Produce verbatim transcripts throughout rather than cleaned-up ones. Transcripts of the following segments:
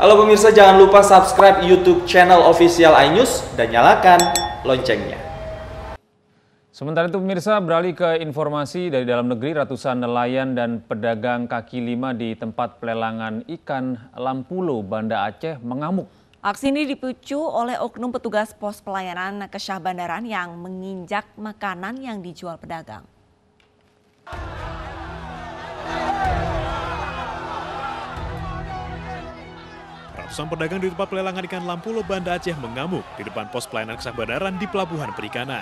Halo pemirsa, jangan lupa subscribe YouTube channel official iNews dan nyalakan loncengnya. Sementara itu pemirsa, beralih ke informasi dari dalam negeri. Ratusan nelayan dan pedagang kaki lima di tempat pelelangan ikan Lampulo, Banda Aceh mengamuk. Aksi ini dipicu oleh oknum petugas pos pelayanan Kesyahbandaran yang menginjak makanan yang dijual pedagang. Ratusan pedagang di tempat pelelangan ikan Lampulo, Banda Aceh mengamuk di depan pos pelayanan Kesyahbandaran di Pelabuhan Perikanan.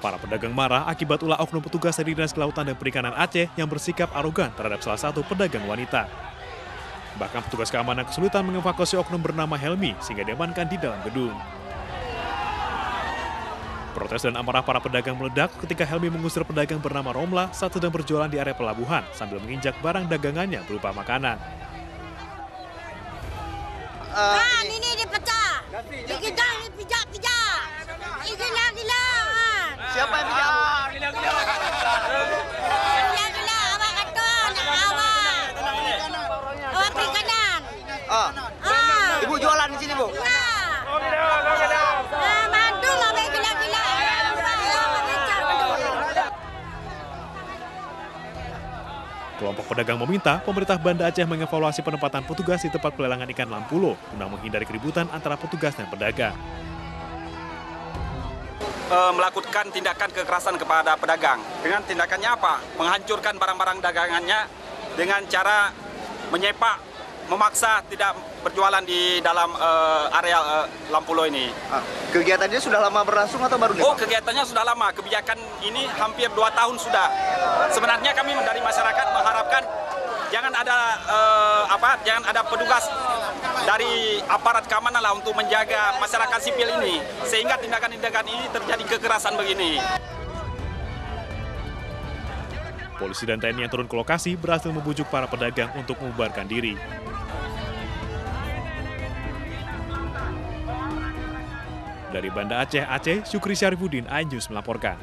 Para pedagang marah akibat ulah oknum petugas dari Dinas Kelautan dan Perikanan Aceh yang bersikap arogan terhadap salah satu pedagang wanita. Bahkan petugas keamanan kesulitan mengevakuasi oknum bernama Helmi sehingga diamankan di dalam gedung. Protes dan amarah para pedagang meledak ketika Helmi mengusir pedagang bernama Romlah saat sedang berjualan di area pelabuhan sambil menginjak barang dagangannya berupa makanan. Kan ini dipecah, dipijak, dipijak, pijak. Ini yang dilarang. Siapa yang pijak? Yang dilarang awak katon, awak. Awak perikanan. Ibu jualan di sini, Bu. Kelompok pedagang meminta pemerintah Banda Aceh mengevaluasi penempatan petugas di tempat pelelangan ikan Lampulo guna menghindari keributan antara petugas dan pedagang. E, melakukan tindakan kekerasan kepada pedagang. Dengan tindakannya apa? Menghancurkan barang-barang dagangannya dengan cara menyepak, memaksa tidak berjualan di dalam e, area e, Lampulo ini. Kegiatannya sudah lama berlangsung atau baru? Oh, kegiatannya sudah lama. Kebijakan ini hampir dua tahun sudah. Sebenarnya kami dari masyarakat mengharapkan jangan ada eh, apa, jangan ada petugas dari aparat keamanan lah untuk menjaga masyarakat sipil ini sehingga tindakan-tindakan ini terjadi kekerasan begini. Polisi dan T N I yang turun ke lokasi berhasil membujuk para pedagang untuk membubarkan diri. Dari Banda Aceh, Aceh, Syukri Syarifuddin Anju melaporkan.